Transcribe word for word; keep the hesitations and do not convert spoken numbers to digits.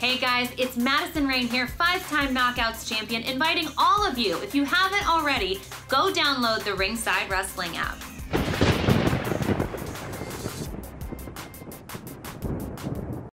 Hey guys, it's Madison Rayne here, five-time Knockouts champion, inviting all of you, if you haven't already, go download the Ringside Wrestling app.